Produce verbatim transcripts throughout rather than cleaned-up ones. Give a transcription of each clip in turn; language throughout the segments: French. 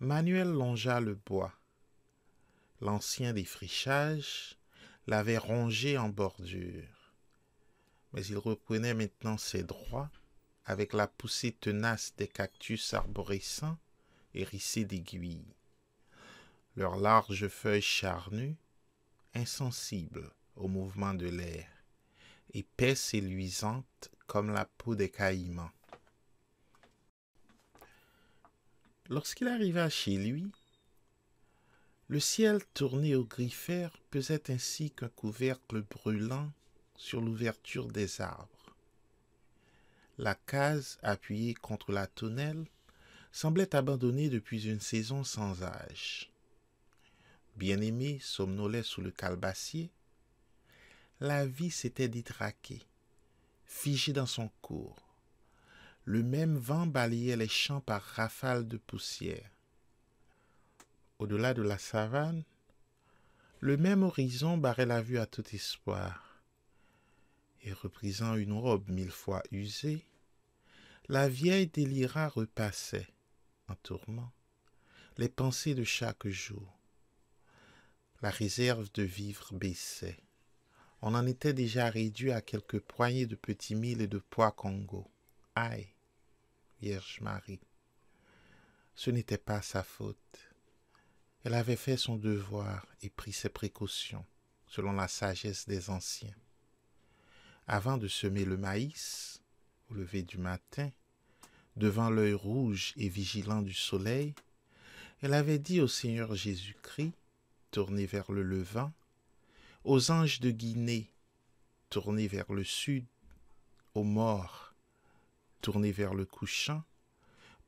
Manuel longea le bois. L'ancien défrichage l'avait rongé en bordure, mais il reprenait maintenant ses droits avec la poussée tenace des cactus arborescents hérissés d'aiguilles. Leurs larges feuilles charnues, insensibles au mouvement de l'air, épaisses et luisantes comme la peau des caïmans. Lorsqu'il arriva chez lui, le ciel tourné au griffeur pesait ainsi qu'un couvercle brûlant sur l'ouverture des arbres. La case, appuyée contre la tonnelle, semblait abandonnée depuis une saison sans âge. Bien-aimé somnolait sous le calebassier. La vie s'était détraquée, figée dans son cours. Le même vent balayait les champs par rafales de poussière. Au-delà de la savane, le même horizon barrait la vue à tout espoir. Et reprisant une robe mille fois usée, la vieille Délira repassait, en tourment, les pensées de chaque jour. La réserve de vivres baissait. On en était déjà réduit à quelques poignées de petits milles et de pois Congo. Aïe! Vierge Marie. Ce n'était pas sa faute. Elle avait fait son devoir et pris ses précautions, selon la sagesse des anciens. Avant de semer le maïs, au lever du matin, devant l'œil rouge et vigilant du soleil, elle avait dit au Seigneur Jésus-Christ, tourné vers le levant, aux anges de Guinée, tournés vers le sud, aux morts, tournés vers le couchant,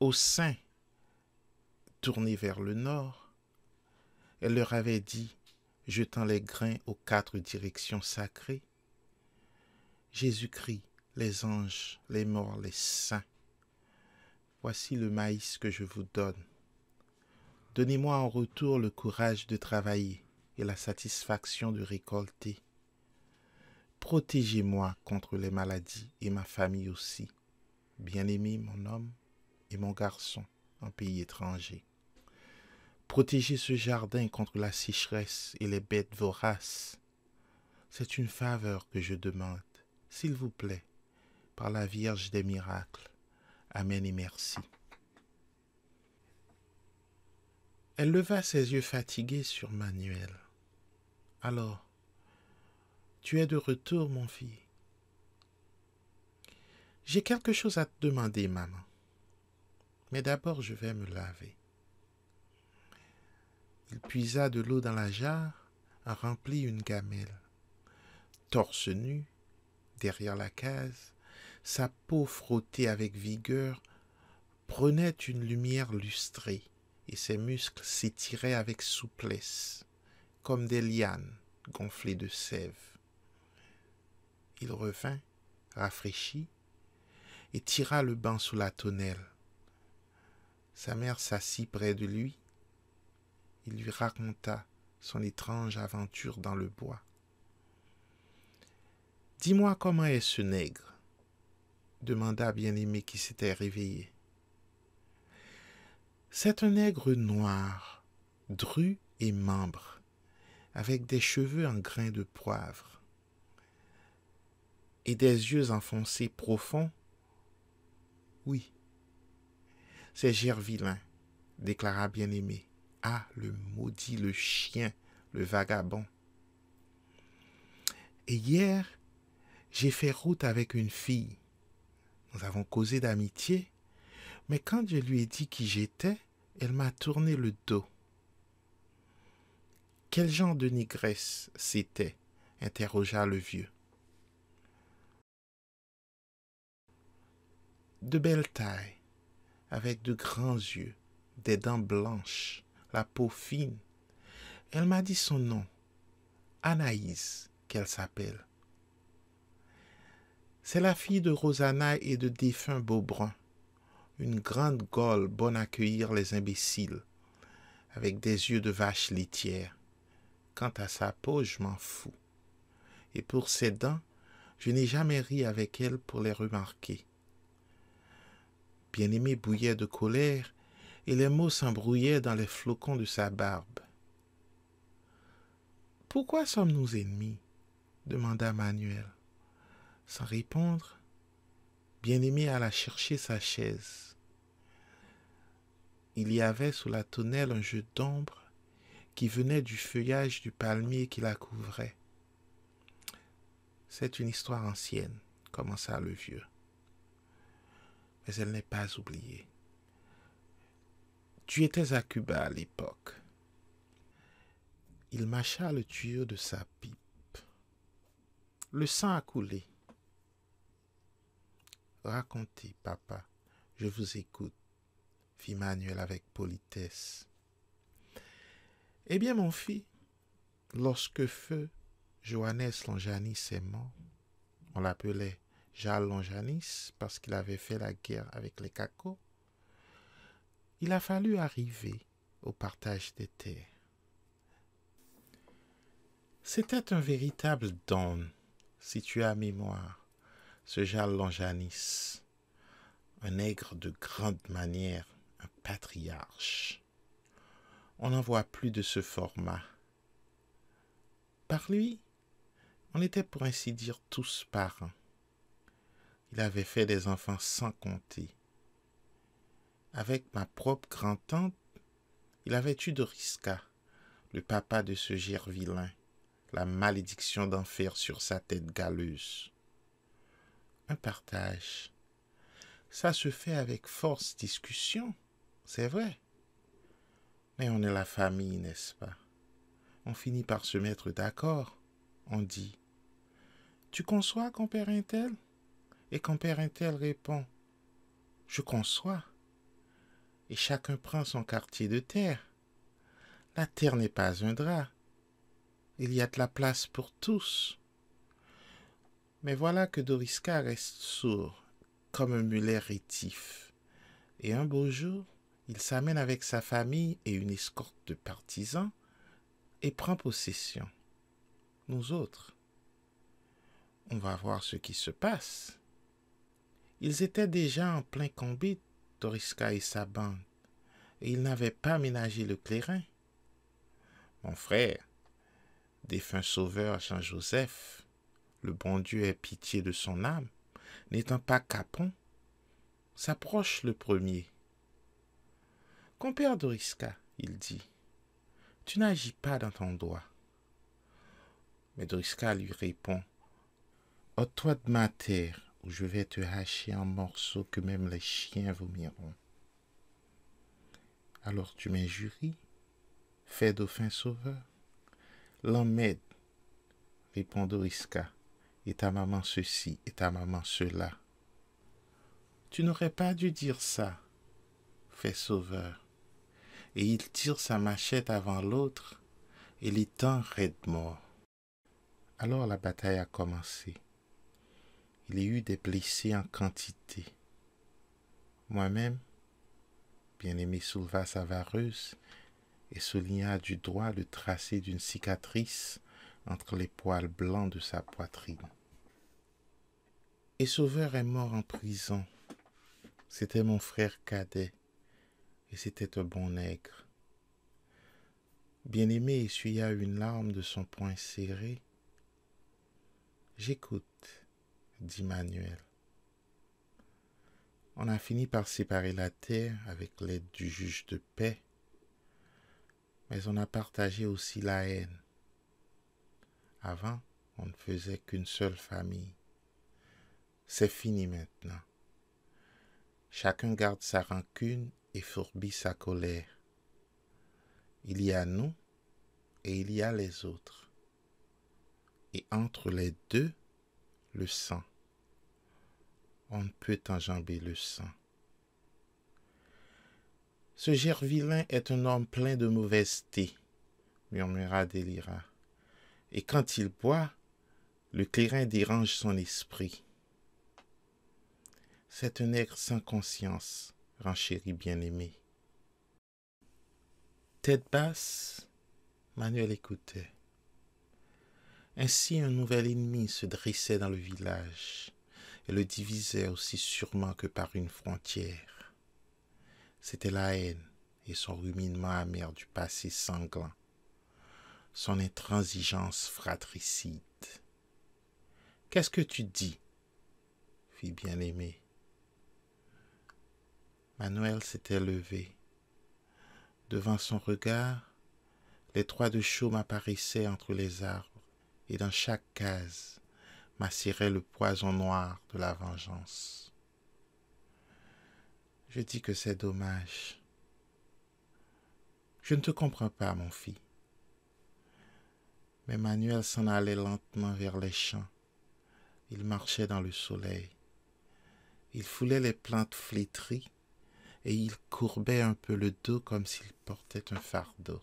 aux saints, tournés vers le nord. Elle leur avait dit, jetant les grains aux quatre directions sacrées, Jésus-Christ, les anges, les morts, les saints, voici le maïs que je vous donne. Donnez-moi en retour le courage de travailler et la satisfaction de récolter. Protégez-moi contre les maladies et ma famille aussi. Bien-aimé, mon homme et mon garçon en pays étranger. Protégez ce jardin contre la sécheresse et les bêtes voraces. C'est une faveur que je demande, s'il vous plaît, par la Vierge des miracles. Amen et merci. Elle leva ses yeux fatigués sur Manuel. « Alors, tu es de retour, mon fils. » « J'ai quelque chose à te demander, maman. Mais d'abord, je vais me laver. » Il puisa de l'eau dans la jarre, en remplit une gamelle. Torse nu, derrière la case, sa peau frottée avec vigueur prenait une lumière lustrée et ses muscles s'étiraient avec souplesse, comme des lianes gonflées de sève. Il revint, rafraîchi, et tira le banc sous la tonnelle. Sa mère s'assit près de lui. Il lui raconta son étrange aventure dans le bois. « Dis-moi comment est ce nègre ?» demanda Bien-Aimé qui s'était réveillé. « C'est un nègre noir, dru et membre, avec des cheveux en grains de poivre et des yeux enfoncés profonds. Oui, c'est Gervilain, déclara Bien-Aimé. Ah, le maudit, le chien, le vagabond. Et hier, j'ai fait route avec une fille. Nous avons causé d'amitié, mais quand je lui ai dit qui j'étais, elle m'a tourné le dos. Quel genre de négresse c'était? Interrogea le vieux. De belle taille, avec de grands yeux, des dents blanches, la peau fine. Elle m'a dit son nom, Anaïs, qu'elle s'appelle. C'est la fille de Rosana et de défunt Beaubrun, une grande gole bonne à accueillir les imbéciles, avec des yeux de vache laitière, Quant à sa peau, je m'en fous. Et pour ses dents, je n'ai jamais ri avec elle pour les remarquer. » Bien-Aimé bouillait de colère, et les mots s'embrouillaient dans les flocons de sa barbe. « Pourquoi sommes-nous ennemis ? » demanda Manuel. Sans répondre, Bien-Aimé alla chercher sa chaise. Il y avait sous la tonnelle un jeu d'ombre qui venait du feuillage du palmier qui la couvrait. « C'est une histoire ancienne, » commença le vieux. « Mais elle n'est pas oubliée. Tu étais à Cuba à l'époque. » Il mâcha le tuyau de sa pipe. Le sang a coulé. « Racontez, papa, je vous écoute, » fit Manuel avec politesse. « Eh bien, mon fils, lorsque feu Johannes Longanis est mort, on l'appelait Jal Longanis parce qu'il avait fait la guerre avec les cacos, il a fallu arriver au partage des terres. C'était un véritable don, si tu as mémoire. Ce Jal Longanis, un nègre de grande manière, un patriarche. On n'en voit plus de ce format. Par lui, on était pour ainsi dire tous parents. Il avait fait des enfants sans compter. Avec ma propre grand-tante, il avait eu Dorisca, le papa de ce Gervilain, la malédiction d'enfer sur sa tête galeuse. Un partage. Ça se fait avec force discussion, c'est vrai. Mais on est la famille, n'est-ce pas? On finit par se mettre d'accord. On dit, « Tu conçois qu'on perd un tel ?» Et qu'on perd un tel répond, « Je conçois. » Et chacun prend son quartier de terre. La terre n'est pas un drap. Il y a de la place pour tous. Mais voilà que Dorisca reste sourd, comme un mulet rétif. Et un beau jour, il s'amène avec sa famille et une escorte de partisans et prend possession. Nous autres, on va voir ce qui se passe. Ils étaient déjà en plein combat, Dorisca et sa bande, et ils n'avaient pas ménagé le clairin. Mon frère, défunt sauveur Jean-Joseph, le bon Dieu ait pitié de son âme, n'étant pas capon, s'approche le premier. « Compère Dorisca, » il dit, « tu n'agis pas dans ton droit. » Mais Dorisca lui répond, « Ôte-toi de ma terre, ou je vais te hacher en morceaux que même les chiens vomiront. »« Alors tu m'injuries, fais dauphin sauveur. »« L'emmède, répond Dorisca. » Et ta maman ceci, et ta maman cela. Tu n'aurais pas dû dire ça, fait Sauveur. Et il tire sa machette avant l'autre, et l'étend raide mort. Alors la bataille a commencé. Il y eut des blessés en quantité. Moi-même, Bien-Aimé souleva sa vareuse, et souligna du doigt le tracé d'une cicatrice entre les poils blancs de sa poitrine. Et Sauveur est mort en prison. C'était mon frère cadet, et c'était un bon nègre. Bien-Aimé essuya une larme de son poing serré. « J'écoute, » dit Manuel. On a fini par séparer la terre avec l'aide du juge de paix, mais on a partagé aussi la haine. Avant, on ne faisait qu'une seule famille. C'est fini maintenant. Chacun garde sa rancune et fourbit sa colère. Il y a nous et il y a les autres. Et entre les deux, le sang. On ne peut enjamber le sang. Ce Gervilain est un homme plein de mauvaiseté, murmura Délira. Et quand il boit, le clairin dérange son esprit. C'est un aigre sans conscience, renchérit Bien-Aimé. Tête basse, Manuel écoutait. Ainsi un nouvel ennemi se dressait dans le village et le divisait aussi sûrement que par une frontière. C'était la haine et son ruminement amer du passé sanglant, son intransigeance fratricide. « Qu'est-ce que tu dis ?» fit bien-aimé. Manuel s'était levé. Devant son regard, les trois de chaume apparaissaient entre les arbres et dans chaque case macérait le poison noir de la vengeance. Je dis que c'est dommage. Je ne te comprends pas, mon fils. Mais Manuel s'en allait lentement vers les champs. Il marchait dans le soleil. Il foulait les plantes flétries et il courbait un peu le dos comme s'il portait un fardeau.